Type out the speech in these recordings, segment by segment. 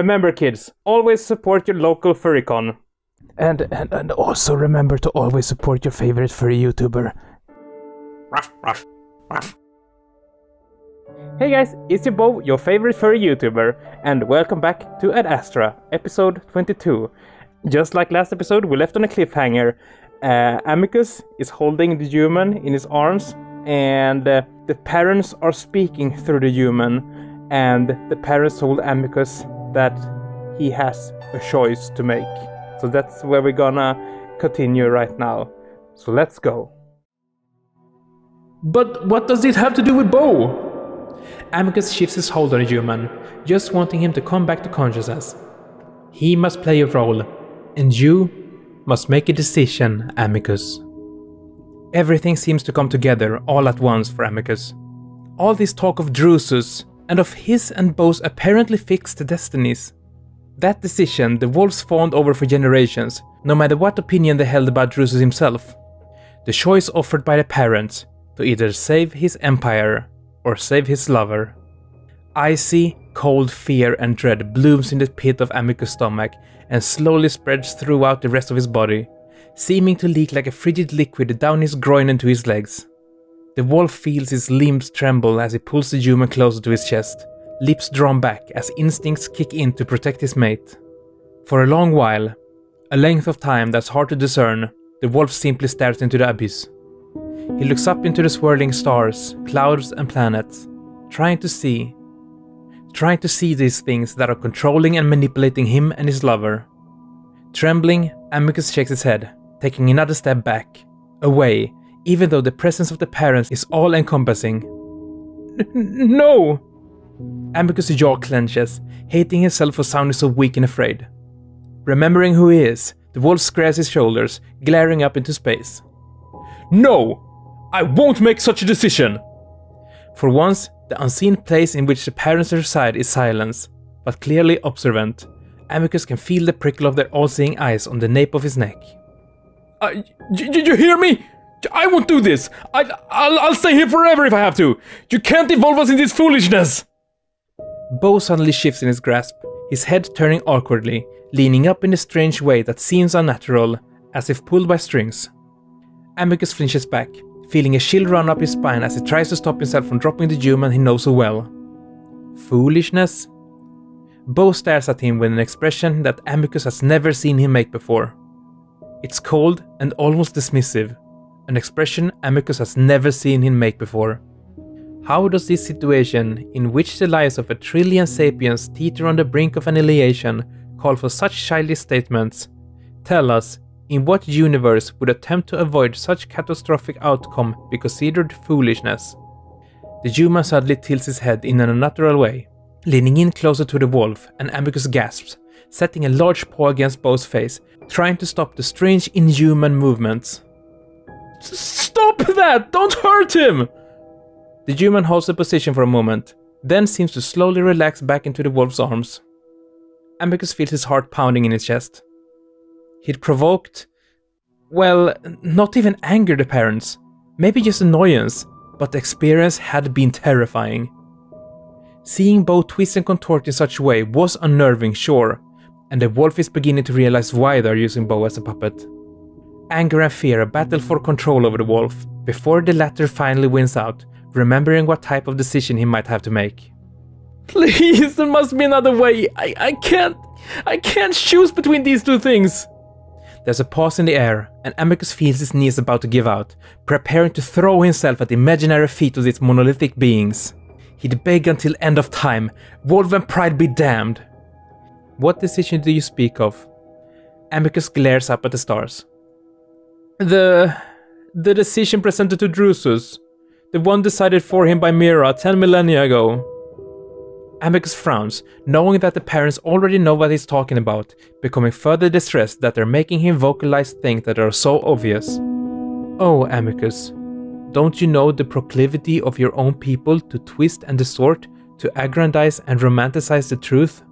Remember, kids, always support your local furrycon. And also remember to always support your favorite furry YouTuber. Ruff, ruff, ruff. Hey guys, it's your Bo, your favorite furry YouTuber, and welcome back to Ad Astra, episode 22. Just like last episode, we left on a cliffhanger. Amicus is holding the human in his arms, and the parents are speaking through the human, and the parents told Amicus that he has a choice to make. So that's where we're gonna continue right now. So let's go. But what does it have to do with Bo? Amicus shifts his hold on the human, just wanting him to come back to consciousness. He must play a role, and you must make a decision, Amicus. Everything seems to come together all at once for Amicus. All this talk of Drusus and of his and Bo's apparently fixed destinies. That decision the wolves fawned over for generations, no matter what opinion they held about Drusus himself. The choice offered by the parents to either save his empire or save his lover. Icy, cold fear and dread blooms in the pit of Amicus' stomach and slowly spreads throughout the rest of his body, seeming to leak like a frigid liquid down his groin and to his legs. The wolf feels his limbs tremble as he pulls the human closer to his chest, lips drawn back as instincts kick in to protect his mate. For a long while, a length of time that's hard to discern, the wolf simply stares into the abyss. He looks up into the swirling stars, clouds and planets, trying to see these things that are controlling and manipulating him and his lover. Trembling, Amicus shakes his head, taking another step back, away, even though the presence of the parents is all-encompassing. No! Amicus' jaw clenches, hating himself for sounding so weak and afraid. Remembering who he is, the wolf squares his shoulders, glaring up into space. No! I won't make such a decision! For once, the unseen place in which the parents reside is silence, but clearly observant. Amicus can feel the prickle of their all-seeing eyes on the nape of his neck. You hear me? I won't do this! I'll stay here forever if I have to! You can't involve us in this foolishness! Bo suddenly shifts in his grasp, his head turning awkwardly, leaning up in a strange way that seems unnatural, as if pulled by strings. Amicus flinches back, feeling a chill run up his spine as he tries to stop himself from dropping the human he knows so well. Foolishness? Bo stares at him with an expression that Amicus has never seen him make before. It's cold and almost dismissive, an expression Amicus has never seen him make before. How does this situation, in which the lives of 1 trillion sapiens teeter on the brink of annihilation, call for such childish statements? Tell us, in what universe would attempt to avoid such catastrophic outcome be considered foolishness? The Juma suddenly tilts his head in an unnatural way, leaning in closer to the wolf, and Amicus gasps, setting a large paw against Bo's face, trying to stop the strange inhuman movements. Stop that! Don't hurt him! The human holds the position for a moment, then seems to slowly relax back into the wolf's arms. Amicus feels his heart pounding in his chest. He'd provoked, well, not even anger the parents, maybe just annoyance, but the experience had been terrifying. Seeing Bo twist and contort in such a way was unnerving, sure, and the wolf is beginning to realize why they're using Bo as a puppet. Anger and fear battle for control over the wolf, before the latter finally wins out, remembering what type of decision he might have to make. Please, there must be another way, I can't choose between these two things! There's a pause in the air, and Amicus feels his knees about to give out, preparing to throw himself at the imaginary feet of these monolithic beings. He'd beg until end of time, Wolven pride be damned! What decision do you speak of? Amicus glares up at the stars. The decision presented to Drusus. The one decided for him by Mira 10 millennia ago. Amicus frowns, knowing that the parents already know what he's talking about, becoming further distressed that they're making him vocalize things that are so obvious. Oh, Amicus, don't you know the proclivity of your own people to twist and distort, to aggrandize and romanticize the truth?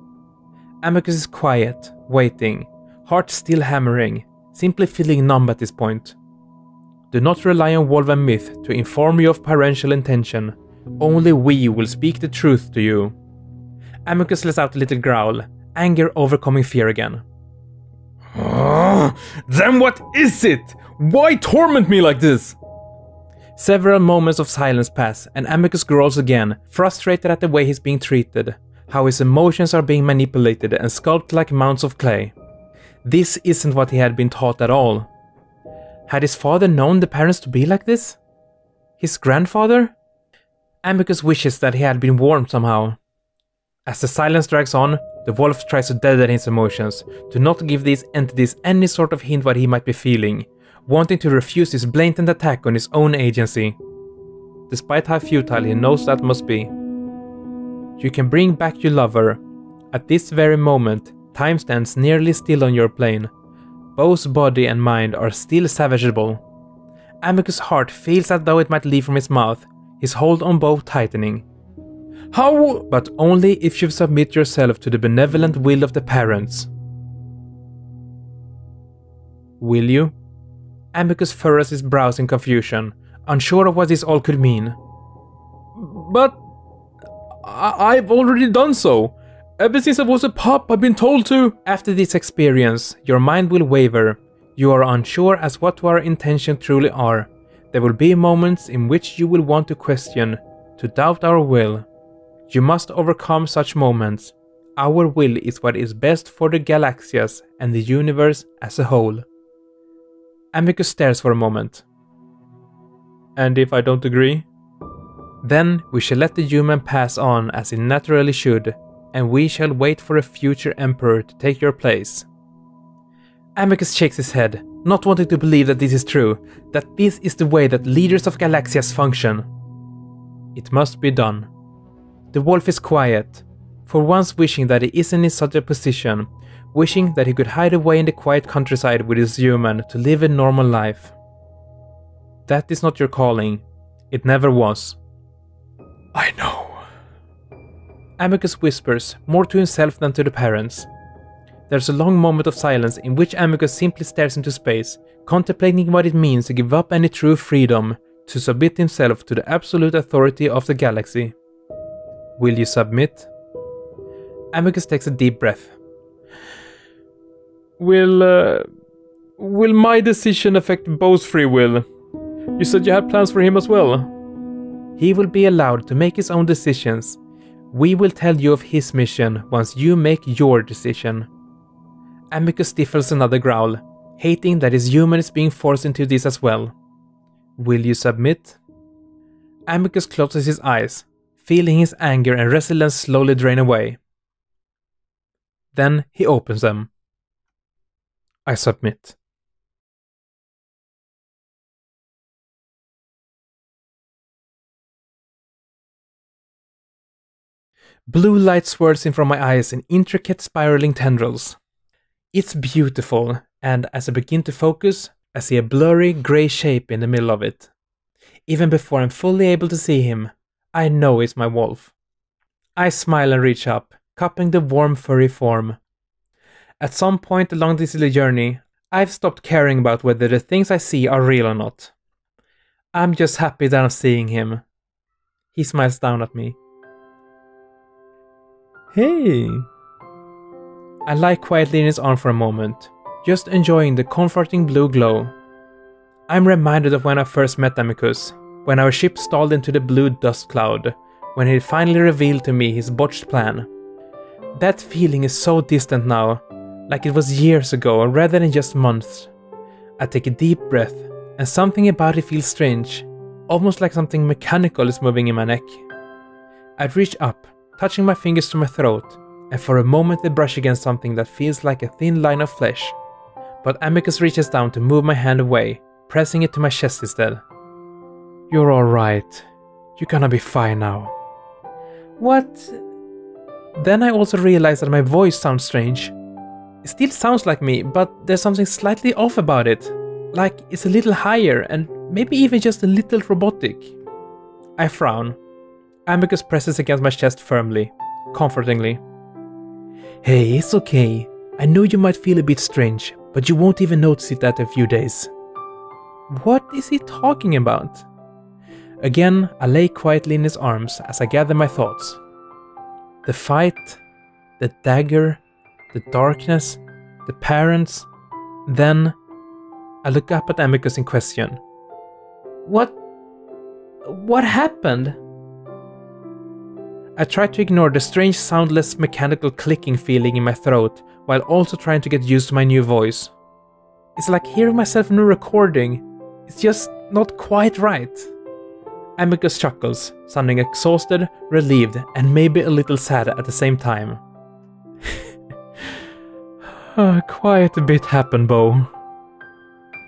Amicus is quiet, waiting, heart still hammering, simply feeling numb at this point. Do not rely on Wolven myth to inform you of parental intention. Only we will speak the truth to you. Amicus lets out a little growl, anger overcoming fear again. Then what is it? Why torment me like this? Several moments of silence pass, and Amicus growls again, frustrated at the way he's being treated, how his emotions are being manipulated and sculpted like mounds of clay. This isn't what he had been taught at all. Had his father known the parents to be like this? His grandfather? Amicus wishes that he had been warned somehow. As the silence drags on, the wolf tries to deaden his emotions, to not give these entities any sort of hint what he might be feeling, wanting to refuse this blatant attack on his own agency. Despite how futile he knows that must be. You can bring back your lover. At this very moment, time stands nearly still on your plane. Bo's body and mind are still savageable. Amicus' heart feels as though it might leave from his mouth, his hold on Bo tightening. How? But only if you submit yourself to the benevolent will of the parents. Will you? Amicus furrows his brows in confusion, unsure of what this all could mean. But I've already done so. Ever since I was a pup, I've been told to. After this experience, your mind will waver. You are unsure as what our intentions truly are. There will be moments in which you will want to question, to doubt our will. You must overcome such moments. Our will is what is best for the Galaxias and the universe as a whole. Amicus stares for a moment. And if I don't agree? Then we shall let the human pass on as he naturally should, and we shall wait for a future emperor to take your place. Amicus shakes his head, not wanting to believe that this is true, that this is the way that leaders of Galaxias function. It must be done. The wolf is quiet, for once wishing that he isn't in such a position, wishing that he could hide away in the quiet countryside with his human to live a normal life. That is not your calling. It never was. I know. Amicus whispers, more to himself than to the parents. There's a long moment of silence in which Amicus simply stares into space, contemplating what it means to give up any true freedom, to submit himself to the absolute authority of the galaxy. Will you submit? Amicus takes a deep breath. Will my decision affect Bo's free will? You said you had plans for him as well. He will be allowed to make his own decisions. We will tell you of his mission once you make your decision. Amicus stifles another growl, hating that his human is being forced into this as well. Will you submit? Amicus closes his eyes, feeling his anger and resilience slowly drain away. Then he opens them. I submit. Blue light swirls in from my eyes in intricate spiraling tendrils. It's beautiful, and as I begin to focus, I see a blurry grey shape in the middle of it. Even before I'm fully able to see him, I know it's my wolf. I smile and reach up, cupping the warm furry form. At some point along this little journey, I've stopped caring about whether the things I see are real or not. I'm just happy that I'm seeing him. He smiles down at me. Hey! I lie quietly in his arm for a moment, just enjoying the comforting blue glow. I'm reminded of when I first met Amicus, when our ship stalled into the blue dust cloud, when he finally revealed to me his botched plan. That feeling is so distant now, like it was years ago rather than just months. I take a deep breath, and something about it feels strange, almost like something mechanical is moving in my neck. I reach up, touching my fingers to my throat, and for a moment they brush against something that feels like a thin line of flesh. But Amicus reaches down to move my hand away, pressing it to my chest instead. You're alright. You're gonna be fine now. What? Then I also realize that my voice sounds strange. It still sounds like me, but there's something slightly off about it. Like it's a little higher and maybe even just a little robotic. I frown. Amicus presses against my chest firmly, comfortingly. Hey, it's okay. I know you might feel a bit strange, but you won't even notice it after a few days. What is he talking about? Again, I lay quietly in his arms as I gather my thoughts. The fight, the dagger, the darkness, the parents. Then I look up at Amicus in question. What happened? I try to ignore the strange soundless mechanical clicking feeling in my throat while also trying to get used to my new voice. It's like hearing myself in a recording, it's just not quite right. Amicus chuckles, sounding exhausted, relieved, and maybe a little sad at the same time. Quite a bit happened, Bo.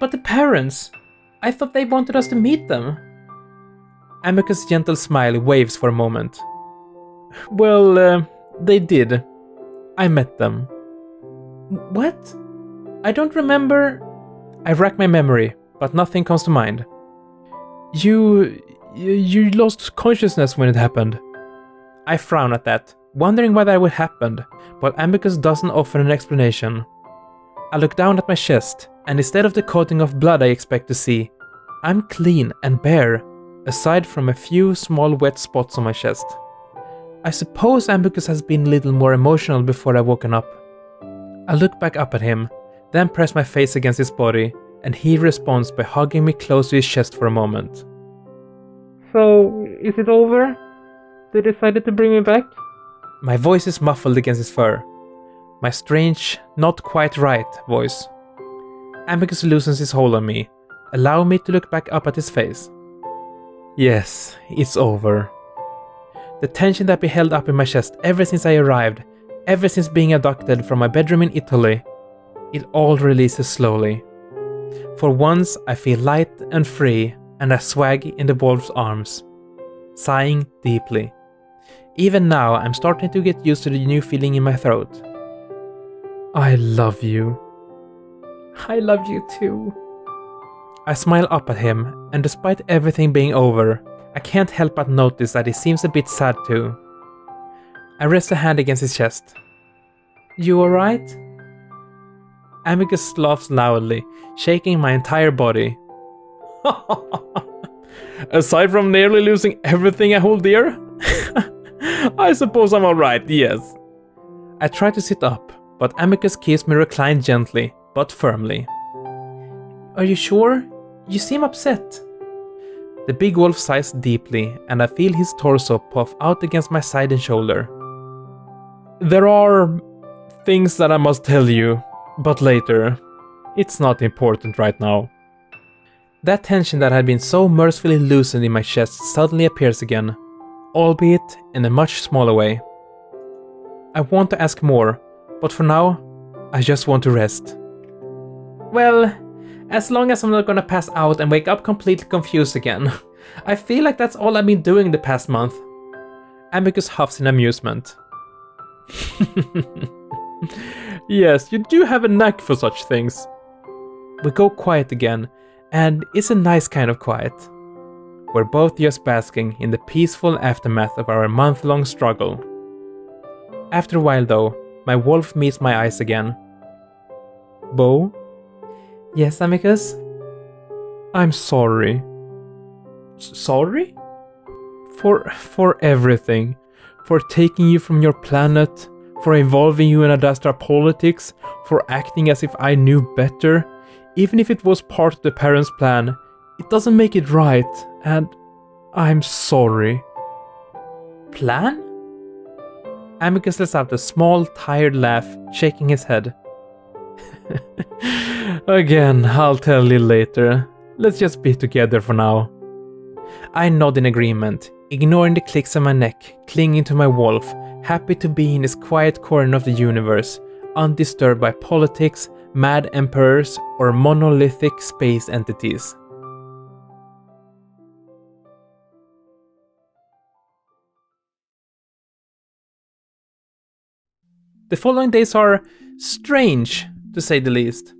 But the parents, I thought they wanted us to meet them. Amicus' gentle smile waves for a moment. Well, they did. I met them. What? I don't remember... I rack my memory, but nothing comes to mind. You lost consciousness when it happened. I frown at that, wondering why that would happen, but Amicus doesn't offer an explanation. I look down at my chest, and instead of the coating of blood I expect to see, I'm clean and bare, aside from a few small wet spots on my chest. I suppose Amicus has been a little more emotional before I woken up. I look back up at him, then press my face against his body, and he responds by hugging me close to his chest for a moment. So, is it over? They decided to bring me back? My voice is muffled against his fur. My strange, not quite right voice. Amicus loosens his hold on me, allowing me to look back up at his face. Yes, it's over. The tension that be held up in my chest ever since I arrived, ever since being abducted from my bedroom in Italy, it all releases slowly. For once I feel light and free, and I swag in the wolf's arms, sighing deeply. Even now I'm starting to get used to the new feeling in my throat. I love you. I love you too. I smile up at him, and despite everything being over, I can't help but notice that he seems a bit sad too. I rest a hand against his chest. You alright? Amicus laughs loudly, shaking my entire body. Aside from nearly losing everything I hold dear? I suppose I'm alright, yes. I try to sit up, but Amicus keeps me reclined gently, but firmly. Are you sure? You seem upset. The big wolf sighs deeply, and I feel his torso puff out against my side and shoulder. There are things that I must tell you, but later. It's not important right now. That tension that had been so mercifully loosened in my chest suddenly appears again, albeit in a much smaller way. I want to ask more, but for now, I just want to rest. Well, as long as I'm not gonna pass out and wake up completely confused again. I feel like that's all I've been doing the past month. Amicus huffs in amusement. Yes, you do have a knack for such things. We go quiet again, and it's a nice kind of quiet. We're both just basking in the peaceful aftermath of our month-long struggle. After a while though, my wolf meets my eyes again. Bo? Yes, Amicus? I'm sorry. Sorry? For everything. For taking you from your planet, for involving you in Ad Astra politics, for acting as if I knew better. Even if it was part of the parents' plan, it doesn't make it right, and I'm sorry. Plan? Amicus lets out a small, tired laugh, shaking his head. Again, I'll tell you later. Let's just be together for now. I nod in agreement, ignoring the clicks of my neck, clinging to my wolf, happy to be in this quiet corner of the universe, undisturbed by politics, mad emperors, or monolithic space entities. The following days are strange, to say the least.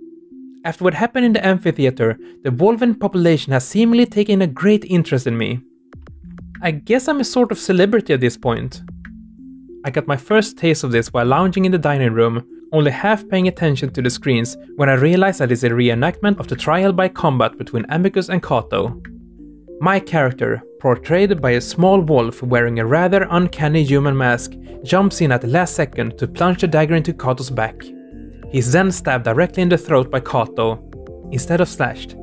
After what happened in the amphitheater, the Wolven population has seemingly taken a great interest in me. I guess I'm a sort of celebrity at this point. I got my first taste of this while lounging in the dining room, only half paying attention to the screens when I realized that it's a reenactment of the trial by combat between Amicus and Kato. My character, portrayed by a small wolf wearing a rather uncanny human mask, jumps in at the last second to plunge the dagger into Kato's back. He's then stabbed directly in the throat by Kato, instead of slashed,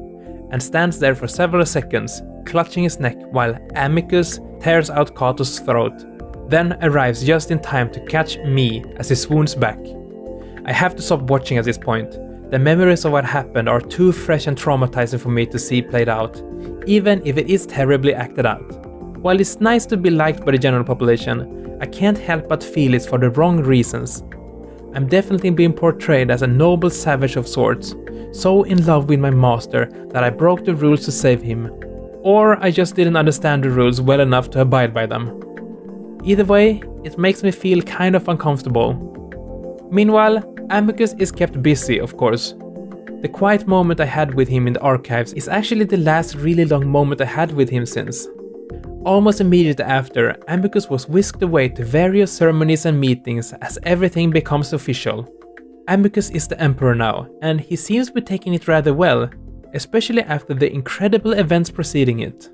and stands there for several seconds, clutching his neck while Amicus tears out Kato's throat, then arrives just in time to catch me as he swoons back. I have to stop watching at this point. The memories of what happened are too fresh and traumatizing for me to see played out, even if it is terribly acted out. While it's nice to be liked by the general population, I can't help but feel it's for the wrong reasons. I'm definitely being portrayed as a noble savage of sorts, so in love with my master that I broke the rules to save him, or I just didn't understand the rules well enough to abide by them. Either way, it makes me feel kind of uncomfortable. Meanwhile, Amicus is kept busy, of course. The quiet moment I had with him in the archives is actually the last really long moment I had with him since. Almost immediately after, Amicus was whisked away to various ceremonies and meetings as everything becomes official. Amicus is the emperor now, and he seems to be taking it rather well, especially after the incredible events preceding it.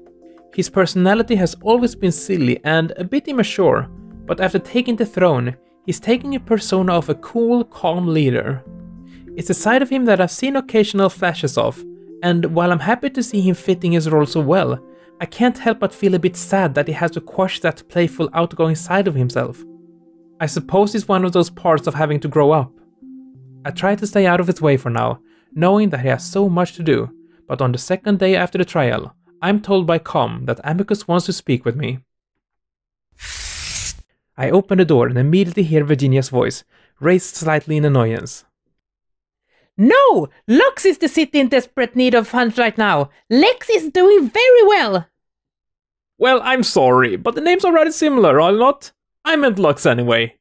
His personality has always been silly and a bit immature, but after taking the throne, he's taking a persona of a cool, calm leader. It's a side of him that I've seen occasional flashes of, and while I'm happy to see him fitting his role so well, I can't help but feel a bit sad that he has to quash that playful, outgoing side of himself. I suppose it's one of those parts of having to grow up. I try to stay out of his way for now, knowing that he has so much to do, but on the second day after the trial, I'm told by Com that Amicus wants to speak with me. I open the door and immediately hear Virginia's voice, raised slightly in annoyance. No! Lux is the city in desperate need of funds right now! Lex is doing very well! Well, I'm sorry, but the names are rather similar, are they not? I meant Lux anyway.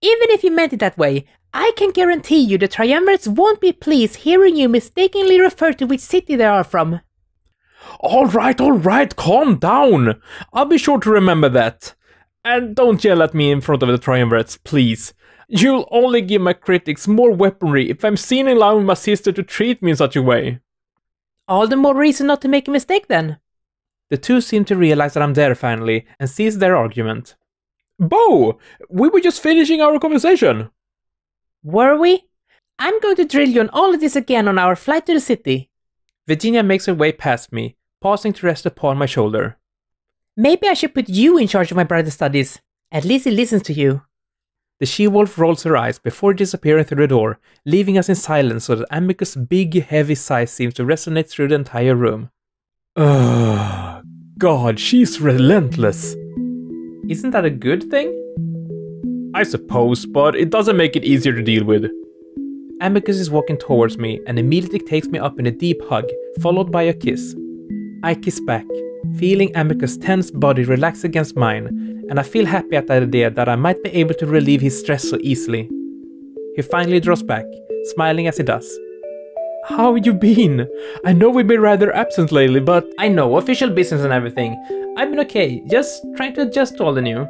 Even if you meant it that way, I can guarantee you the Triumvirates won't be pleased hearing you mistakenly refer to which city they are from. Alright, calm down! I'll be sure to remember that. And don't yell at me in front of the Triumvirates, please. You'll only give my critics more weaponry if I'm seen allowing my sister to treat me in such a way. All the more reason not to make a mistake then. The two seem to realize that I'm there finally and cease their argument. Bo! We were just finishing our conversation. Were we? I'm going to drill you on all of this again on our flight to the city. Virginia makes her way past me, pausing to rest upon my shoulder. Maybe I should put you in charge of my brother's studies. At least he listens to you. The she-wolf rolls her eyes before disappearing through the door, leaving us in silence so that Amicus' big, heavy sigh seems to resonate through the entire room. Ugh, God, she's relentless. Isn't that a good thing? I suppose, but it doesn't make it easier to deal with. Amicus is walking towards me and immediately takes me up in a deep hug, followed by a kiss. I kiss back, feeling Amicus' tense body relax against mine, and I feel happy at the idea that I might be able to relieve his stress so easily. He finally draws back, smiling as he does. How you been? I know we've been rather absent lately, but I know, official business and everything. I've been okay, just trying to adjust to all the new.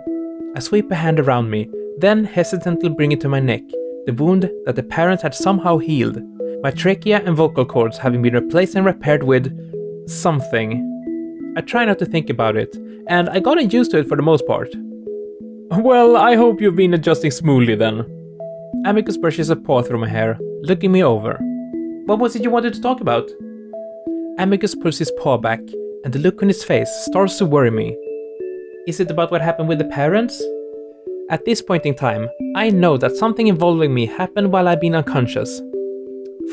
I sweep a hand around me, then hesitantly bring it to my neck, the wound that the parents had somehow healed, my trachea and vocal cords having been replaced and repaired with something. I try not to think about it, and I got used to it for the most part. Well, I hope you've been adjusting smoothly then. Amicus brushes a paw through my hair, looking me over. What was it you wanted to talk about? Amicus pulls his paw back, and the look on his face starts to worry me. Is it about what happened with the parents? At this point in time, I know that something involving me happened while I've been unconscious.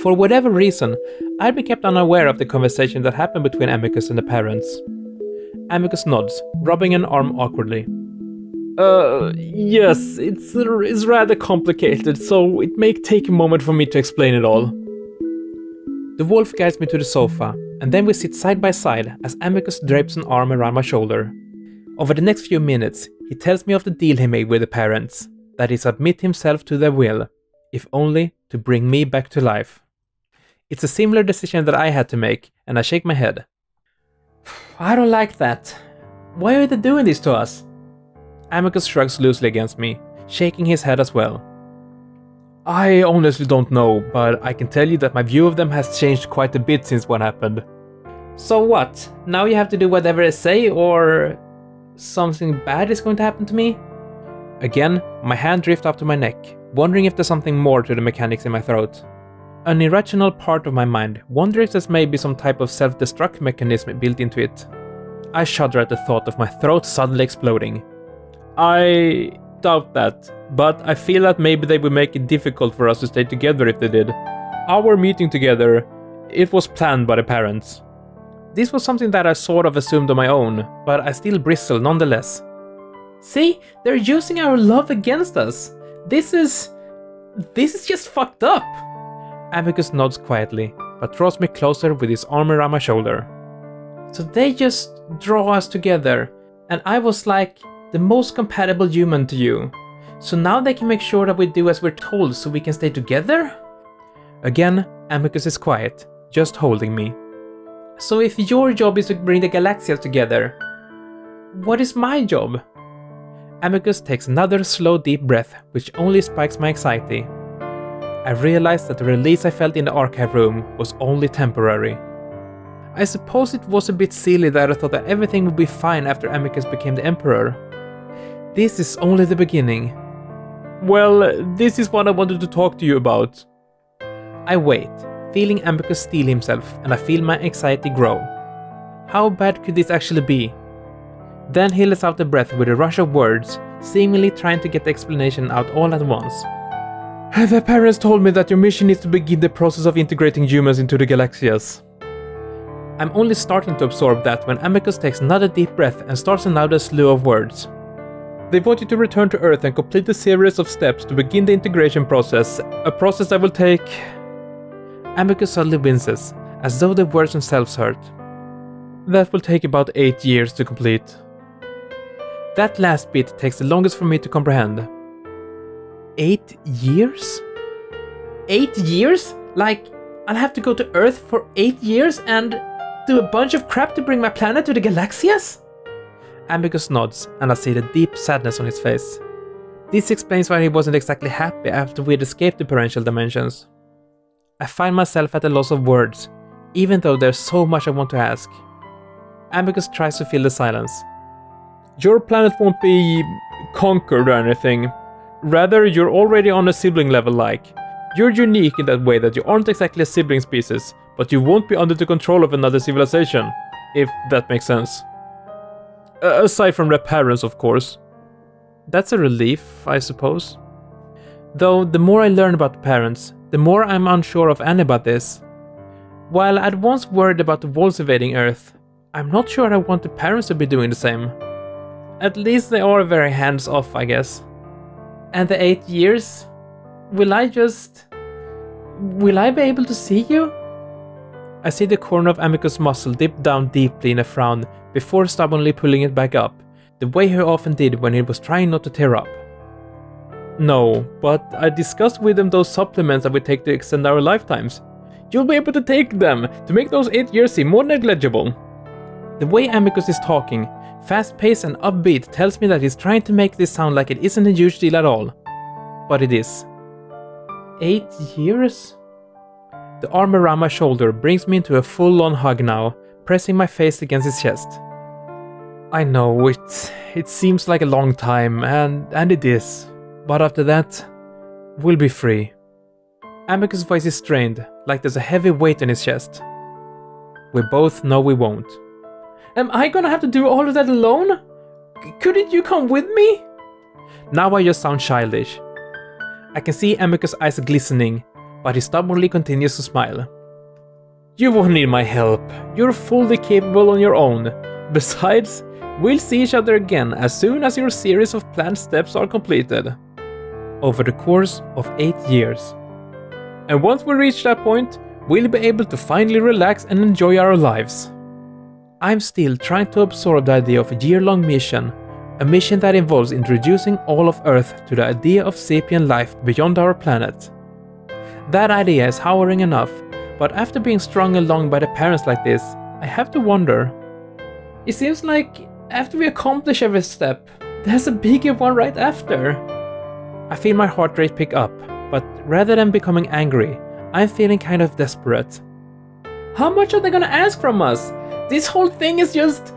For whatever reason, I'd been kept unaware of the conversation that happened between Amicus and the parents. Amicus nods, rubbing an arm awkwardly. Yes, it's rather complicated, so it may take a moment for me to explain it all. The wolf guides me to the sofa, and then we sit side by side as Amicus drapes an arm around my shoulder. Over the next few minutes, he tells me of the deal he made with the parents, that he submit himself to their will, if only to bring me back to life. It's a similar decision that I had to make, and I shake my head. I don't like that. Why are they doing this to us? Amicus shrugs loosely against me, shaking his head as well. I honestly don't know, but I can tell you that my view of them has changed quite a bit since what happened. So what? Now you have to do whatever I say or something bad is going to happen to me? Again, my hand drifts up to my neck, wondering if there's something more to the mechanics in my throat. An irrational part of my mind wonders if there's maybe some type of self-destruct mechanism built into it. I shudder at the thought of my throat suddenly exploding. I doubt that, but I feel that maybe they would make it difficult for us to stay together if they did. Our meeting together, it was planned by the parents. This was something that I sort of assumed on my own, but I still bristle nonetheless. See, they're using our love against us. This is just fucked up. Amicus nods quietly, but draws me closer with his arm around my shoulder. So they just draw us together, and I was like the most compatible human to you. So now they can make sure that we do as we're told so we can stay together? Again, Amicus is quiet, just holding me. So if your job is to bring the Galaxias together, what is my job? Amicus takes another slow deep breath, which only spikes my anxiety. I realized that the release I felt in the archive room was only temporary. I suppose it was a bit silly that I thought that everything would be fine after Amicus became the Emperor. This is only the beginning. Well, this is what I wanted to talk to you about. I wait, feeling Amicus steel himself, and I feel my anxiety grow. How bad could this actually be? Then he lets out a breath with a rush of words, seemingly trying to get the explanation out all at once. The parents told me that your mission is to begin the process of integrating humans into the Galaxias. I'm only starting to absorb that when Amicus takes another deep breath and starts another slew of words. They want you to return to Earth and complete a series of steps to begin the integration process, a process that will take... Amicus suddenly winces, as though the words themselves hurt. That will take about 8 years to complete. That last bit takes the longest for me to comprehend. 8 years? 8 years? Like, I'll have to go to Earth for 8 years and... do a bunch of crap to bring my planet to the Galaxias? Amicus nods, and I see the deep sadness on his face. This explains why he wasn't exactly happy after we'd escaped the parental dimensions. I find myself at a loss of words, even though there's so much I want to ask. Amicus tries to fill the silence. Your planet won't be conquered or anything. Rather, you're already on a sibling level, like. You're unique in that way that you aren't exactly a sibling species, but you won't be under the control of another civilization, if that makes sense. Aside from their parents, of course. That's a relief, I suppose. Though, the more I learn about parents, the more I'm unsure of any about this. While I'd once worried about the wolves invading Earth, I'm not sure I want the parents to be doing the same. At least they are very hands-off, I guess. And the 8 years? Will I be able to see you? I see the corner of Amicus' muscle dip down deeply in a frown, before stubbornly pulling it back up, the way he often did when he was trying not to tear up. No, but I discussed with him those supplements that we take to extend our lifetimes. You'll be able to take them, to make those 8 years seem more negligible. The way Amicus is talking, fast-paced and upbeat, tells me that he's trying to make this sound like it isn't a huge deal at all. But it is. 8 years? The arm around my shoulder brings me into a full-on hug now, pressing my face against his chest. I know, it seems like a long time, and it is. But after that, we'll be free. Amicus' voice is strained, like there's a heavy weight on his chest. We both know we won't. Am I gonna have to do all of that alone? Couldn't you come with me? Now I just sound childish. I can see Amicus' eyes glistening, but he stubbornly continues to smile. You won't need my help. You're fully capable on your own. Besides, we'll see each other again as soon as your series of planned steps are completed. Over the course of 8 years. And once we reach that point, we'll be able to finally relax and enjoy our lives. I'm still trying to absorb the idea of a year-long mission, a mission that involves introducing all of Earth to the idea of sapient life beyond our planet. That idea is harrowing enough, but after being strung along by the parents like this, I have to wonder. It seems like after we accomplish every step, there's a bigger one right after. I feel my heart rate pick up, but rather than becoming angry, I'm feeling kind of desperate. How much are they gonna ask from us? This whole thing is just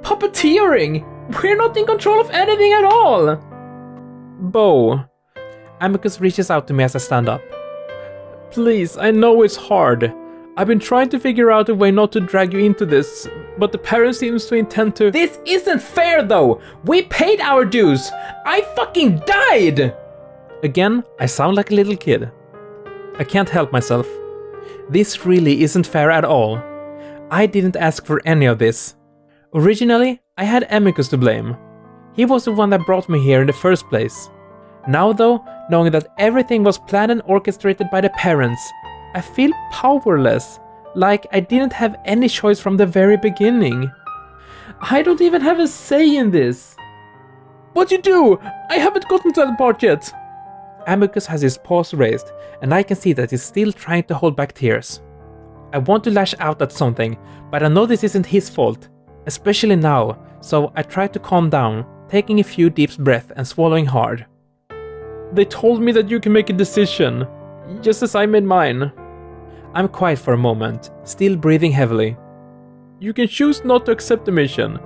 puppeteering. We're not in control of anything at all. Bo. Amicus reaches out to me as I stand up. Please, I know it's hard. I've been trying to figure out a way not to drag you into this, but the parents seems to intend to— This isn't fair though! We paid our dues! I fucking died! Again, I sound like a little kid. I can't help myself. This really isn't fair at all. I didn't ask for any of this. Originally, I had Amicus to blame. He was the one that brought me here in the first place. Now though, knowing that everything was planned and orchestrated by the parents, I feel powerless, like I didn't have any choice from the very beginning. I don't even have a say in this. What you do? I haven't gotten to that part yet. Amicus has his paws raised, and I can see that he's still trying to hold back tears. I want to lash out at something, but I know this isn't his fault, especially now, so I try to calm down, taking a few deep breaths and swallowing hard. They told me that you can make a decision, just as I made mine. I'm quiet for a moment, still breathing heavily. You can choose not to accept the mission.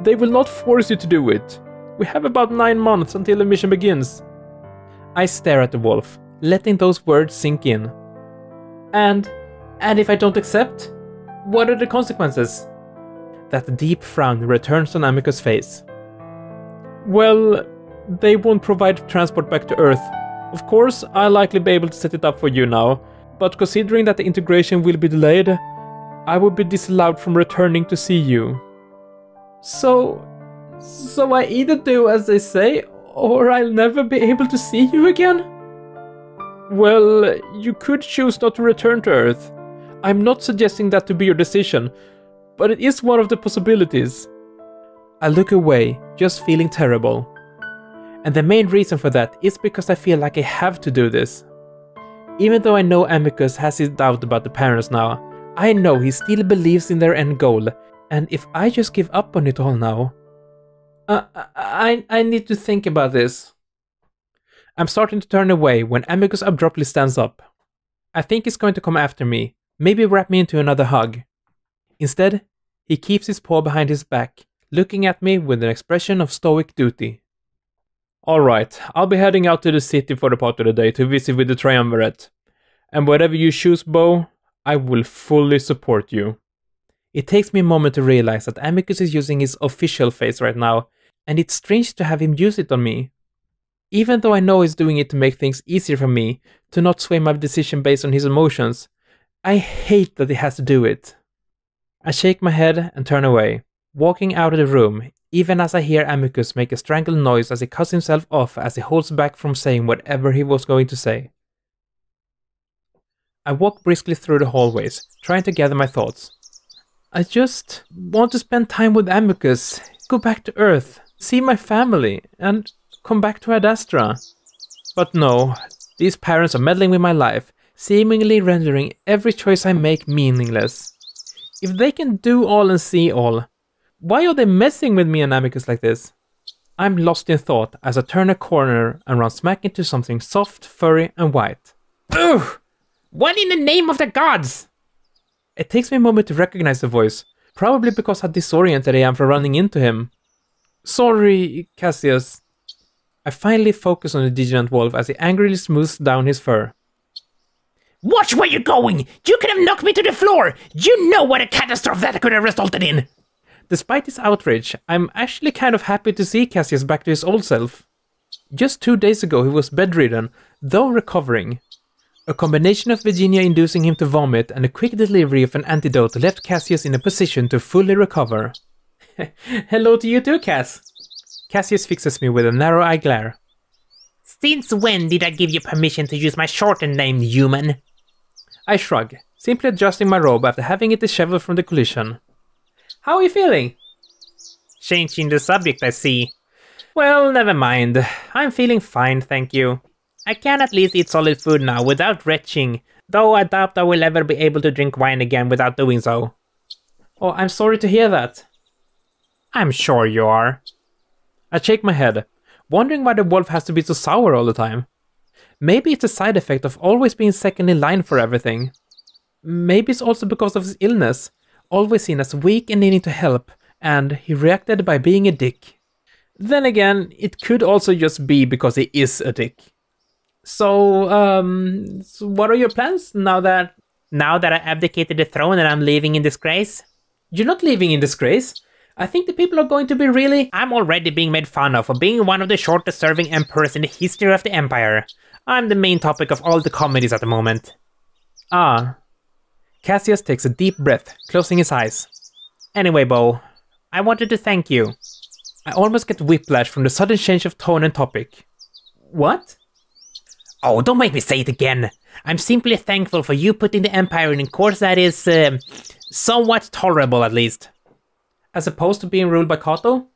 They will not force you to do it. We have about 9 months until the mission begins. I stare at the wolf, letting those words sink in. And if I don't accept? What are the consequences? That deep frown returns on Amicus' face. Well, they won't provide transport back to Earth. Of course, I'll likely be able to set it up for you now, but considering that the integration will be delayed, I would be disallowed from returning to see you. So I either do as they say, or I'll never be able to see you again? Well, you could choose not to return to Earth. I'm not suggesting that to be your decision, but it is one of the possibilities. I look away, just feeling terrible. And the main reason for that is because I feel like I have to do this. Even though I know Amicus has his doubt about the parents now, I know he still believes in their end goal, and if I just give up on it all now... I need to think about this. I'm starting to turn away when Amicus abruptly stands up. I think he's going to come after me, maybe wrap me into another hug. Instead, he keeps his paw behind his back, looking at me with an expression of stoic duty. Alright, I'll be heading out to the city for the part of the day to visit with the Triumvirate. And whatever you choose, Bo, I will fully support you. It takes me a moment to realize that Amicus is using his official face right now, and it's strange to have him use it on me. Even though I know he's doing it to make things easier for me, to not sway my decision based on his emotions, I hate that he has to do it. I shake my head and turn away, walking out of the room, even as I hear Amicus make a strangled noise as he cuts himself off as he holds back from saying whatever he was going to say. I walk briskly through the hallways, trying to gather my thoughts. I just want to spend time with Amicus, go back to Earth, see my family, and come back to Ad Astra. But no, these parents are meddling with my life, seemingly rendering every choice I make meaningless. If they can do all and see all, why are they messing with me and Amicus like this? I'm lost in thought as I turn a corner and run smack into something soft, furry and white. Ugh! What in the name of the gods? It takes me a moment to recognize the voice, probably because how disoriented I am for running into him. Sorry, Cassius. I finally focus on the degenerate wolf as he angrily smooths down his fur. Watch where you're going! You could have knocked me to the floor! You know what a catastrophe that could have resulted in! Despite his outrage, I'm actually kind of happy to see Cassius back to his old self. Just 2 days ago he was bedridden, though recovering. A combination of Virginia inducing him to vomit and a quick delivery of an antidote left Cassius in a position to fully recover. Hello to you too, Cass. Cassius fixes me with a narrow eye glare. Since when did I give you permission to use my shortened name, human? I shrug, simply adjusting my robe after having it disheveled from the collision. How are you feeling? Changing the subject, I see. Well, never mind. I'm feeling fine, thank you. I can at least eat solid food now without retching, though I doubt I will ever be able to drink wine again without doing so. Oh, I'm sorry to hear that. I'm sure you are. I shake my head, wondering why the wolf has to be so sour all the time. Maybe it's a side effect of always being second in line for everything. Maybe it's also because of his illness, always seen as weak and needing to help, and he reacted by being a dick. Then again, it could also just be because he is a dick. So, so what are your plans now that I abdicated the throne and I'm leaving in disgrace? You're not leaving in disgrace. I think the people are going to be really... I'm already being made fun of for being one of the shortest serving emperors in the history of the empire. I'm the main topic of all the comedies at the moment. Ah. Cassius takes a deep breath, closing his eyes. Anyway, Bo, I wanted to thank you. I almost get whiplash from the sudden change of tone and topic. What? Oh, don't make me say it again. I'm simply thankful for you putting the empire in a course that is somewhat tolerable, at least. As opposed to being ruled by Kato?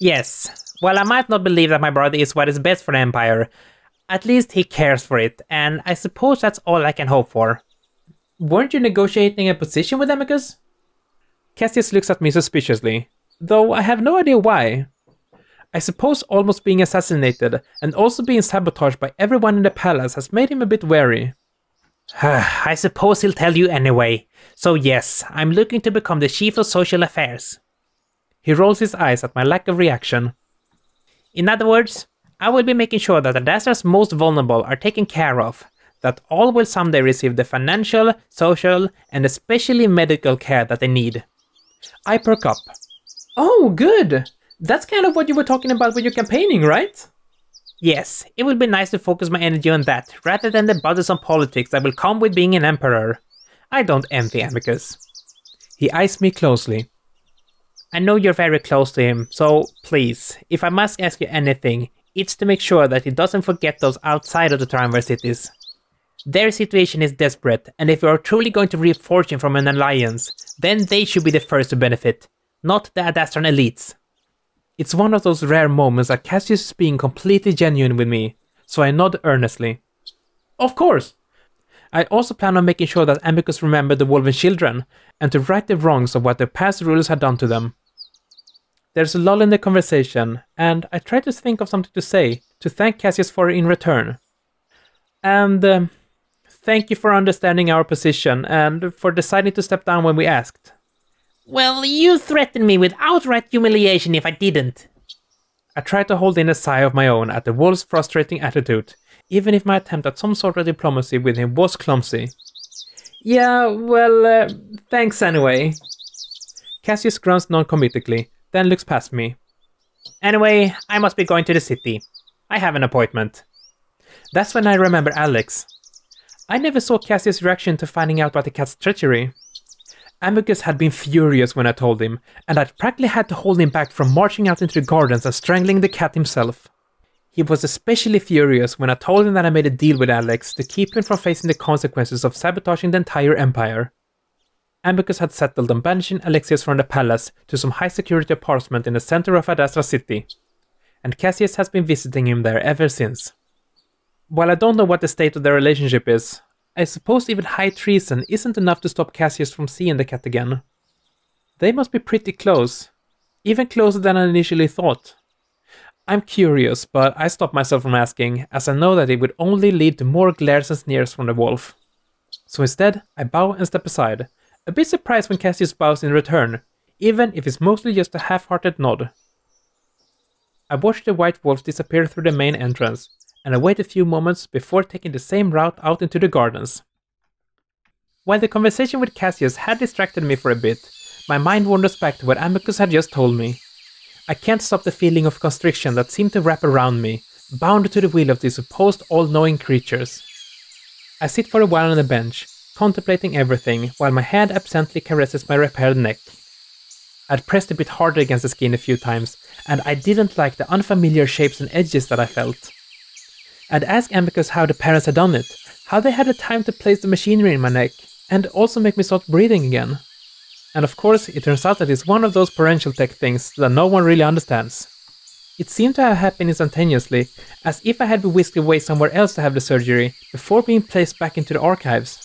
Yes. Well, I might not believe that my brother is what is best for the empire. At least he cares for it, and I suppose that's all I can hope for. Weren't you negotiating a position with Amicus? Cassius looks at me suspiciously, though I have no idea why. I suppose almost being assassinated and also being sabotaged by everyone in the palace has made him a bit wary. I suppose he'll tell you anyway. So yes, I'm looking to become the chief of social affairs. He rolls his eyes at my lack of reaction. In other words, I will be making sure that Ad Astra's most vulnerable are taken care of, that all will someday receive the financial, social, and especially medical care that they need. I perk up. Oh, good! That's kind of what you were talking about with your campaigning, right? Yes, it would be nice to focus my energy on that, rather than the bothersome politics that will come with being an emperor. I don't envy Amicus. He eyes me closely. I know you're very close to him, so please, if I must ask you anything, it's to make sure that he doesn't forget those outside of the Triumvirate cities. Their situation is desperate, and if you are truly going to reap fortune from an alliance, then they should be the first to benefit, not the Ad Astran elites. It's one of those rare moments that Cassius is being completely genuine with me, so I nod earnestly. Of course! I also plan on making sure that Amicus remember the Wolven children, and to right the wrongs of what their past rulers had done to them. There's a lull in the conversation, and I try to think of something to say, to thank Cassius for in return. And thank you for understanding our position, and for deciding to step down when we asked. Well, you threatened me with outright humiliation if I didn't. I tried to hold in a sigh of my own at the wolf's frustrating attitude, even if my attempt at some sort of diplomacy with him was clumsy. Yeah, well, thanks anyway. Cassius grunts non-committally, then looks past me. Anyway, I must be going to the city. I have an appointment. That's when I remember Alex. I never saw Cassius' reaction to finding out about the cat's treachery. Amicus had been furious when I told him, and I'd practically had to hold him back from marching out into the gardens and strangling the cat himself. He was especially furious when I told him that I made a deal with Alex to keep him from facing the consequences of sabotaging the entire empire. Amicus had settled on banishing Alexius from the palace to some high-security apartment in the center of Ad Astra City, and Cassius has been visiting him there ever since. While I don't know what the state of their relationship is, I suppose even high treason isn't enough to stop Cassius from seeing the cat again. They must be pretty close, even closer than I initially thought. I'm curious, but I stop myself from asking, as I know that it would only lead to more glares and sneers from the wolf. So instead, I bow and step aside, a bit surprised when Cassius bows in return, even if it's mostly just a half-hearted nod. I watch the white wolf disappear through the main entrance, and I wait a few moments before taking the same route out into the gardens. While the conversation with Cassius had distracted me for a bit, my mind wanders back to what Amicus had just told me. I can't stop the feeling of constriction that seemed to wrap around me, bound to the will of these supposed all-knowing creatures. I sit for a while on the bench, contemplating everything, while my hand absently caresses my repaired neck. I'd pressed a bit harder against the skin a few times, and I didn't like the unfamiliar shapes and edges that I felt. I'd ask Amicus how the parents had done it, how they had the time to place the machinery in my neck, and also make me start breathing again. And of course, it turns out that it's one of those parental tech things that no one really understands. It seemed to have happened instantaneously, as if I had been whisked away somewhere else to have the surgery, before being placed back into the archives.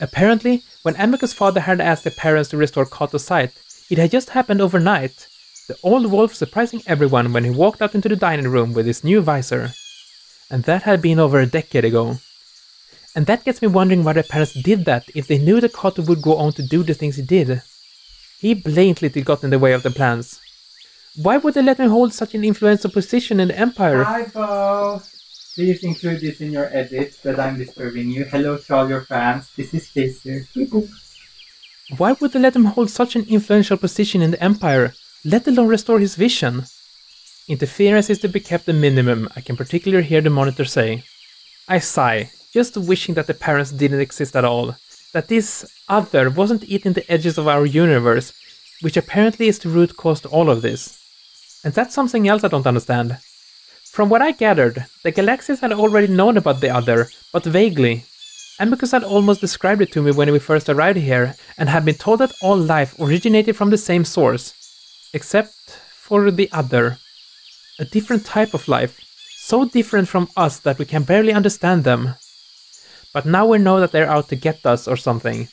Apparently, when Amicus' father had asked the parents to restore Kato's sight, it had just happened overnight, the old wolf surprising everyone when he walked out into the dining room with his new visor. And that had been over a decade ago. And that gets me wondering why their parents did that if they knew that Kato would go on to do the things he did. He blatantly got in the way of their plans. Why would they let him hold such an influential position in the Empire? Hi, Bo! Please include this in your edit that I'm disturbing you. Hello to all your fans, this is Caesar. Why would they let him hold such an influential position in the Empire, let alone restore his vision? Interference is to be kept a minimum, I can particularly hear the monitor say. I sigh, just wishing that the parents didn't exist at all, that this other wasn't eating the edges of our universe, which apparently is the root cause to all of this. And that's something else I don't understand. From what I gathered, the Galaxias had already known about the other, but vaguely. Amicus had almost described it to me when we first arrived here, and had been told that all life originated from the same source. Except for the other. A different type of life, so different from us that we can barely understand them. But now we know that they're out to get us or something.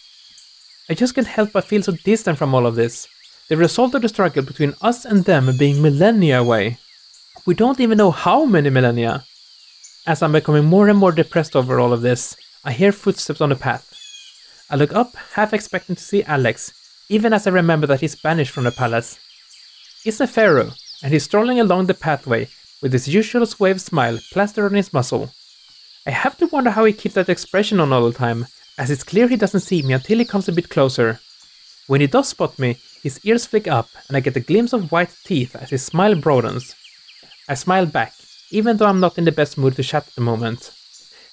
I just can't help but feel so distant from all of this. The result of the struggle between us and them being millennia away. We don't even know how many millennia. As I'm becoming more and more depressed over all of this, I hear footsteps on the path. I look up, half expecting to see Alex, even as I remember that he's banished from the palace. It's Nefaru, and he's strolling along the pathway with his usual suave smile plastered on his muzzle. I have to wonder how he keeps that expression on all the time, as it's clear he doesn't see me until he comes a bit closer. When he does spot me, his ears flick up, and I get a glimpse of white teeth as his smile broadens. I smile back, even though I'm not in the best mood to chat at the moment.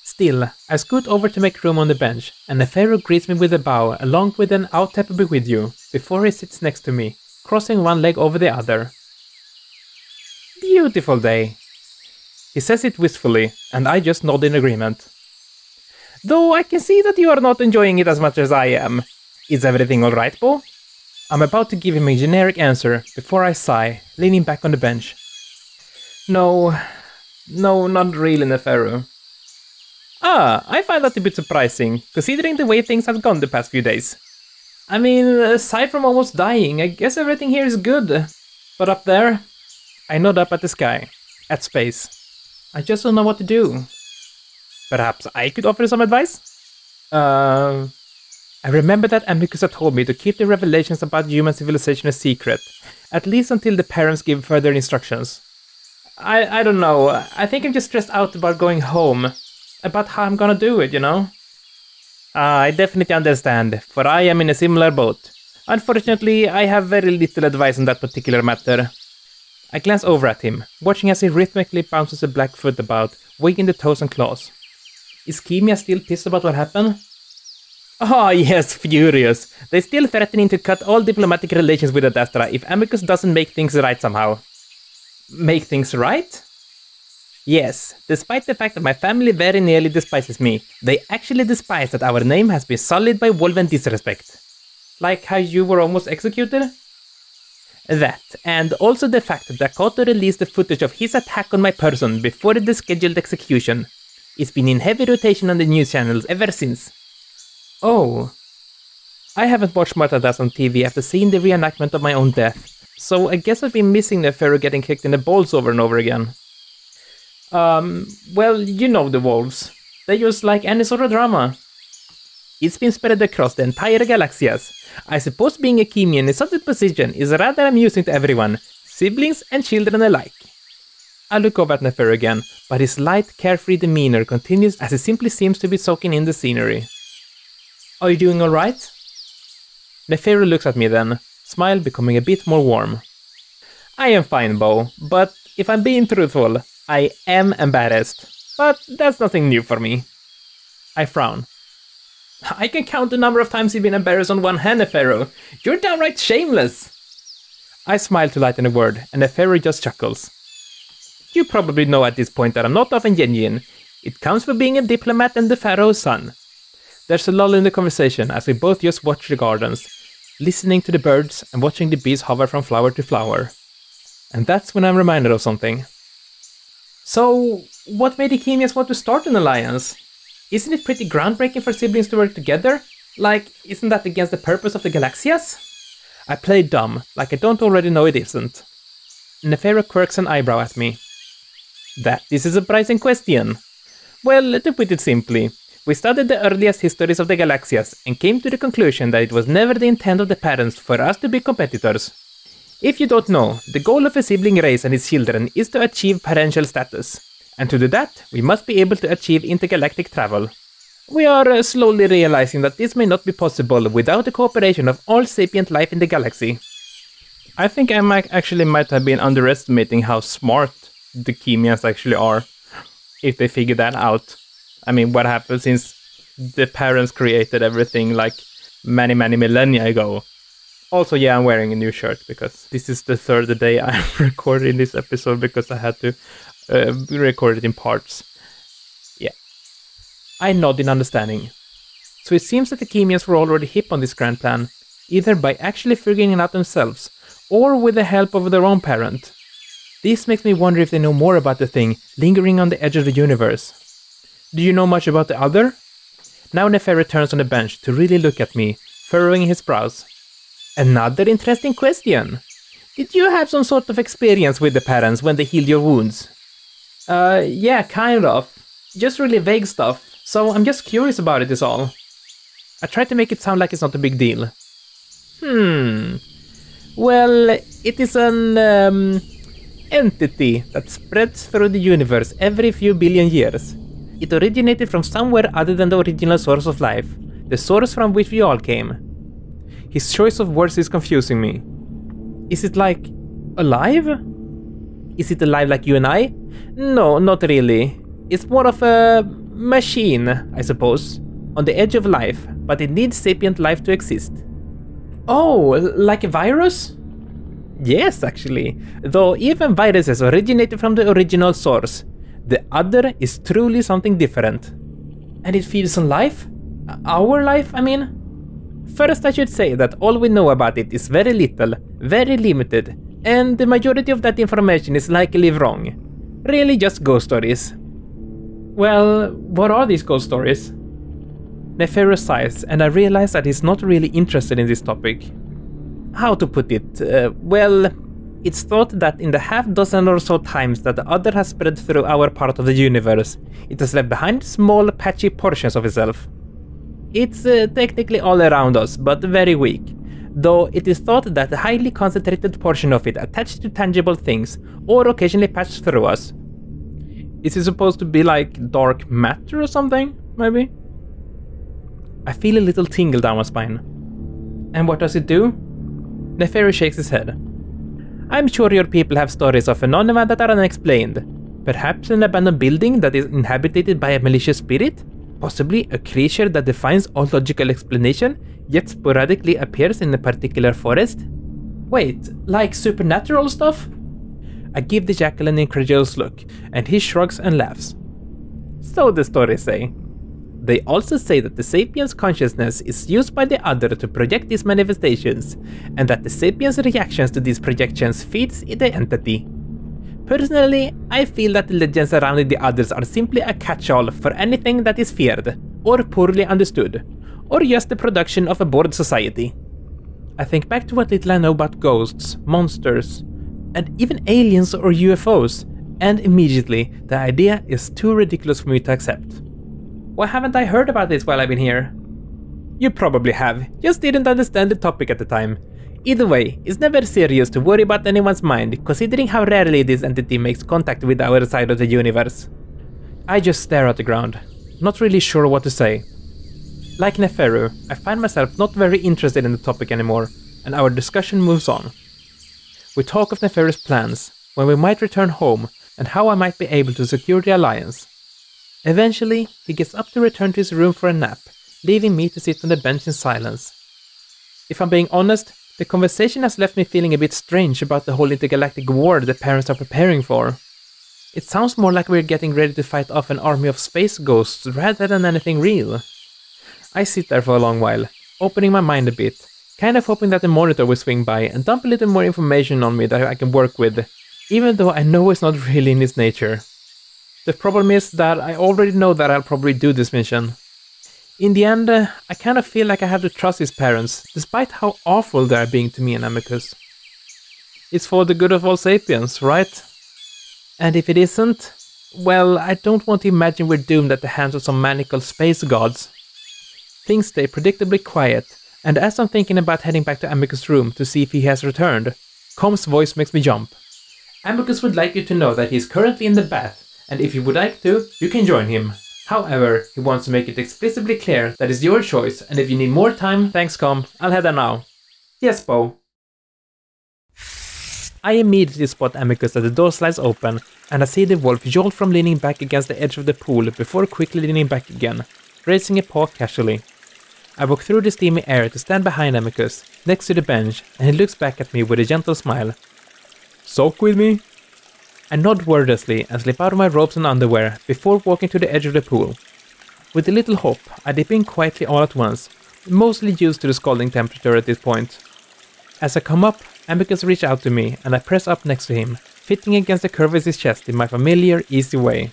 Still, I scoot over to make room on the bench, and Nefaru greets me with a bow along with an "I'll tap be with you" before he sits next to me, crossing one leg over the other. Beautiful day. He says it wistfully, and I just nod in agreement. Though I can see that you are not enjoying it as much as I am. Is everything alright, Bo? I'm about to give him a generic answer before I sigh, leaning back on the bench. No, not really, Nefaru. Ah, I find that a bit surprising, considering the way things have gone the past few days. I mean, aside from almost dying, I guess everything here is good. But up there? I nod up at the sky, at space. I just don't know what to do. Perhaps I could offer some advice? I remember that Amicus had told me to keep the revelations about human civilization a secret, at least until the parents give further instructions. I don't know, I think I'm just stressed out about going home. About how I'm gonna do it, you know? I definitely understand, for I am in a similar boat. Unfortunately, I have very little advice on that particular matter. I glance over at him, watching as he rhythmically bounces a black foot about, wiggling the toes and claws. Is Kemia still pissed about what happened? Ah, yes, furious. They're still threatening to cut all diplomatic relations with Ad Astra if Amicus doesn't make things right somehow. Make things right? Yes, despite the fact that my family very nearly despises me, they actually despise that our name has been sullied by Wolven disrespect. Like how you were almost executed? That, and also the fact that Dakota released the footage of his attack on my person before the scheduled execution. It's been in heavy rotation on the news channels ever since. Oh. I haven't watched much of that on TV after seeing the reenactment of my own death. So I guess I've been missing Nefaru getting kicked in the balls over and over again. Well, you know the wolves. They just like any sort of drama. It's been spread across the entire Galaxias. I suppose being a Kemian in such a position is rather amusing to everyone, siblings and children alike. I look over at Nefaru again, but his light, carefree demeanor continues as he simply seems to be soaking in the scenery. Are you doing alright? Nefaru looks at me then. Smile becoming a bit more warm. I am fine, Bo, but if I'm being truthful, I am embarrassed. But that's nothing new for me. I frown. I can count the number of times you've been embarrassed on one hand, Nefaru. You're downright shameless! I smile to lighten the word, and Nefaru just chuckles. You probably know at this point that I'm not of Virginia. It comes from being a diplomat and the Pharaoh's son. There's a lull in the conversation as we both just watch the gardens, listening to the birds and watching the bees hover from flower to flower. And that's when I'm reminded of something. So, what made the Kemias want to start an alliance? Isn't it pretty groundbreaking for siblings to work together? Like, isn't that against the purpose of the Galaxias? I play dumb, like I don't already know it isn't. Nefaru quirks an eyebrow at me. That is a surprising question. Well, to put it simply, We studied the earliest histories of the Galaxias and came to the conclusion that it was never the intent of the parents for us to be competitors. If you don't know, the goal of a sibling race and its children is to achieve parental status, and to do that, we must be able to achieve intergalactic travel. We are slowly realizing that this may not be possible without the cooperation of all sapient life in the galaxy. I think I might have been underestimating how smart the Kemians actually are, if they figure that out. I mean, what happened since the parents created everything like many millennia ago. Also, yeah, I'm wearing a new shirt because this is the third day I'm recording this episode because I had to record it in parts. Yeah. I nod in understanding. So it seems that the Kemians were already hip on this grand plan, either by actually figuring it out themselves or with the help of their own parent. This makes me wonder if they know more about the thing lingering on the edge of the universe. Do you know much about the other? Now Nefaru turns on the bench to really look at me, furrowing his brows. Another interesting question. Did you have some sort of experience with the parents when they healed your wounds? Yeah, kind of. Just really vague stuff, so I'm just curious about it is all. I try to make it sound like it's not a big deal. Well, it is an entity that spreads through the universe every few billion years. It originated from somewhere other than the original source of life, the source from which we all came. His choice of words is confusing me. Is it like alive? Is it alive like you and I? No, not really. It's more of a machine, I suppose, on the edge of life, but it needs sapient life to exist. Oh, like a virus? Yes, actually. Though even viruses originated from the original source, the other is truly something different. And it feeds on life? Our life, I mean? First, I should say that all we know about it is very little, very limited, and the majority of that information is likely wrong. Really just ghost stories. Well, what are these ghost stories? Nefaru sighs, and I realize that he's not really interested in this topic. How to put it? Well, it's thought that in the half dozen or so times that the other has spread through our part of the universe, it has left behind small patchy portions of itself. It's technically all around us, but very weak, though it is thought that a highly concentrated portion of it attached to tangible things, or occasionally patched through us. Is it supposed to be like dark matter or something, maybe? I feel a little tingle down my spine. And what does it do? Nefaru shakes his head. I'm sure your people have stories of phenomena that are unexplained. Perhaps an abandoned building that is inhabited by a malicious spirit? Possibly a creature that defies all logical explanation, yet sporadically appears in a particular forest? Wait, like supernatural stuff? I give the jackal an incredulous look, and he shrugs and laughs. So the stories say. They also say that the sapient's consciousness is used by the other to project these manifestations, and that the sapient's reactions to these projections feeds the entity. Personally, I feel that the legends surrounding the others are simply a catch-all for anything that is feared, or poorly understood, or just the production of a bored society. I think back to what little I know about ghosts, monsters, and even aliens or UFOs, and immediately the idea is too ridiculous for me to accept. Why haven't I heard about this while I've been here? You probably have, just didn't understand the topic at the time. Either way, it's never serious to worry about anyone's mind, considering how rarely this entity makes contact with our side of the universe. I just stare at the ground, not really sure what to say. Like Nefaru, I find myself not very interested in the topic anymore, and our discussion moves on. We talk of Nefaru's plans, when we might return home, and how I might be able to secure the alliance. Eventually, he gets up to return to his room for a nap, leaving me to sit on the bench in silence. If I'm being honest, the conversation has left me feeling a bit strange about the whole intergalactic war the parents are preparing for. It sounds more like we're getting ready to fight off an army of space ghosts rather than anything real. I sit there for a long while, opening my mind a bit, kind of hoping that the monitor will swing by and dump a little more information on me that I can work with, even though I know it's not really in its nature. The problem is that I already know that I'll probably do this mission. In the end, I kind of feel like I have to trust his parents, despite how awful they are being to me and Amicus. It's for the good of all sapiens, right? And if it isn't, Well, I don't want to imagine we're doomed at the hands of some maniacal space gods. Things stay predictably quiet, and as I'm thinking about heading back to Amicus' room to see if he has returned, Com's voice makes me jump. Amicus would like you to know that he is currently in the bath, and if you would like to, you can join him. However, he wants to make it explicitly clear that it's your choice, and if you need more time, thanks Com, I'll head there now. Yes, Bo. I immediately spot Amicus as the door slides open, and I see the wolf jolt from leaning back against the edge of the pool before quickly leaning back again, raising a paw casually. I walk through the steamy air to stand behind Amicus, next to the bench, and he looks back at me with a gentle smile. Soak with me? I nod wordlessly and slip out of my robes and underwear before walking to the edge of the pool. With a little hop, I dip in quietly all at once, mostly used to the scalding temperature at this point. As I come up, Amicus reaches out to me and I press up next to him, fitting against the curve of his chest in my familiar, easy way.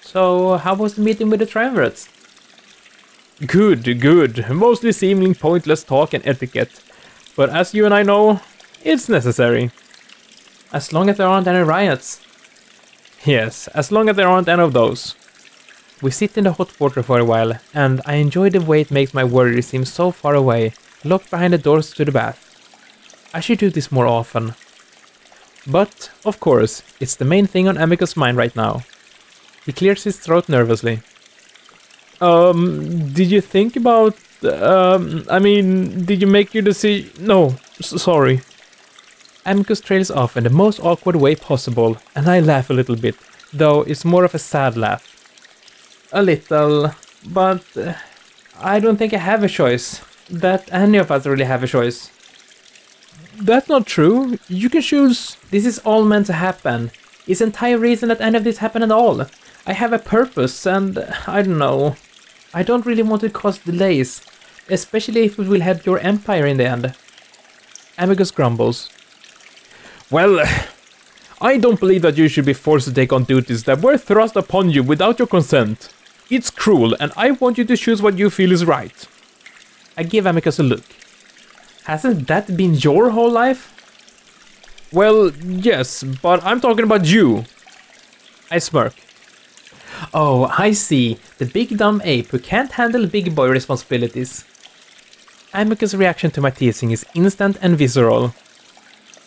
So, how was the meeting with the Triumvirates? Good, good. Mostly seeming pointless talk and etiquette. But as you and I know, it's necessary. As long as there aren't any riots. Yes, as long as there aren't any of those. We sit in the hot water for a while, and I enjoy the way it makes my worries seem so far away, locked behind the doors to the bath. I should do this more often. But, of course, it's the main thing on Amicus' mind right now. He clears his throat nervously. Did you think about... did you make your decision... No, sorry. Amicus trails off in the most awkward way possible, and I laugh a little bit, though it's more of a sad laugh. A little, but... I don't think I have a choice. That any of us really have a choice. That's not true. You can choose. This is all meant to happen. It's the entire reason that any of this happened at all. I have a purpose and I don't know. I don't really want to cause delays, especially if it will help your empire in the end. Amicus grumbles. Well, I don't believe that you should be forced to take on duties that were thrust upon you without your consent. It's cruel and I want you to choose what you feel is right. I give Amicus a look. Hasn't that been your whole life? Well, yes, but I'm talking about you. I smirk. Oh, I see. The big dumb ape who can't handle big boy responsibilities. Amicus' reaction to my teasing is instant and visceral.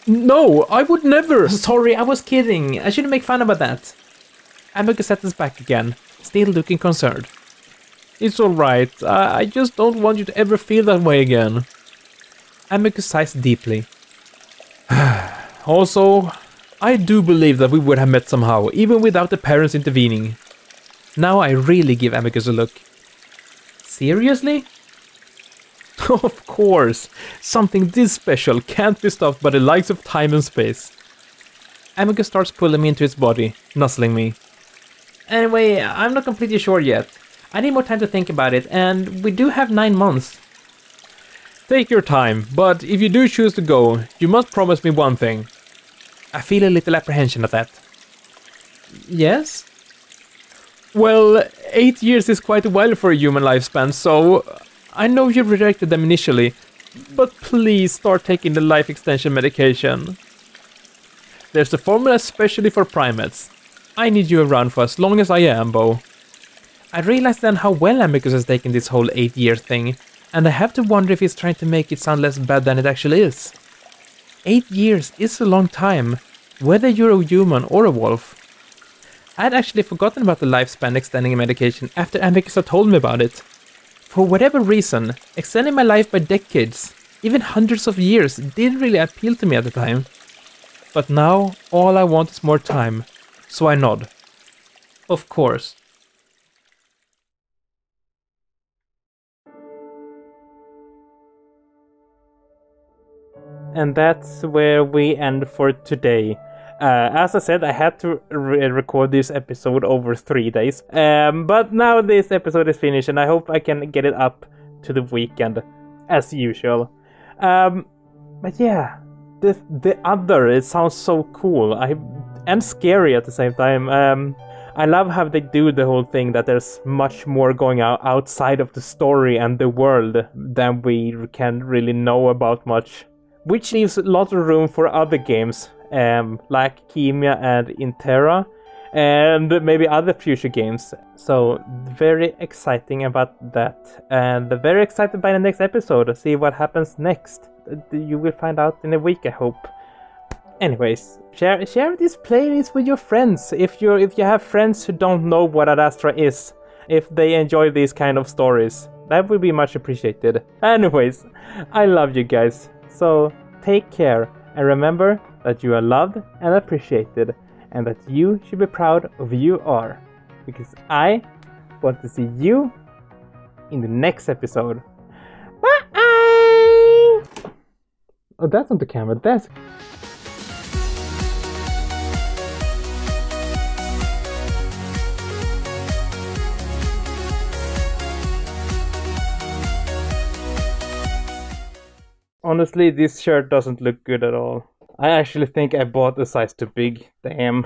No, I would never! Sorry, I was kidding. I shouldn't make fun about that. Amicus settles back again, still looking concerned. It's alright. I just don't want you to ever feel that way again. Amicus sighs deeply. Also, I do believe that we would have met somehow, even without the parents intervening. Now I really give Amicus a look. Seriously? Of course, something this special can't be stopped by the likes of time and space. Amicus starts pulling me into his body, nuzzling me. Anyway, I'm not completely sure yet. I need more time to think about it, and we do have 9 months. Take your time, but if you do choose to go, you must promise me one thing. I feel a little apprehension at that. Yes? Well, 8 years is quite a while for a human lifespan, so I know you rejected them initially, but please start taking the life extension medication. There's a formula especially for primates. I need you around for as long as I am, Bo. I realize then how well Amicus has taken this whole 8 year thing. And I have to wonder if he's trying to make it sound less bad than it actually is. 8 years is a long time, whether you're a human or a wolf. I'd actually forgotten about the lifespan extending medication after Amicus had told me about it. For whatever reason, extending my life by decades, even hundreds of years, didn't really appeal to me at the time. But now, all I want is more time, so I nod. Of course. And that's where we end for today. As I said, I had to record this episode over 3 days. But now this episode is finished and I hope I can get it up to the weekend, as usual. But yeah, the other, it sounds so cool and scary at the same time. I love how they do the whole thing, that there's much more going on outside of the story and the world than we can really know about much. Which leaves a lot of room for other games, like Kemia and Intera, and maybe other future games. So very exciting about that, and very excited by the next episode to see what happens next. You will find out in a week, I hope. Anyways, share these playlists with your friends. If you have friends who don't know what Ad Astra is, if they enjoy these kind of stories, that would be much appreciated. Anyways, I love you guys, so take care, and remember that you are loved and appreciated, and that you should be proud of who you are, because I want to see you in the next episode. Bye! Oh, that's not the camera, that's... Honestly, this shirt doesn't look good at all. I actually think I bought a size too big. Damn.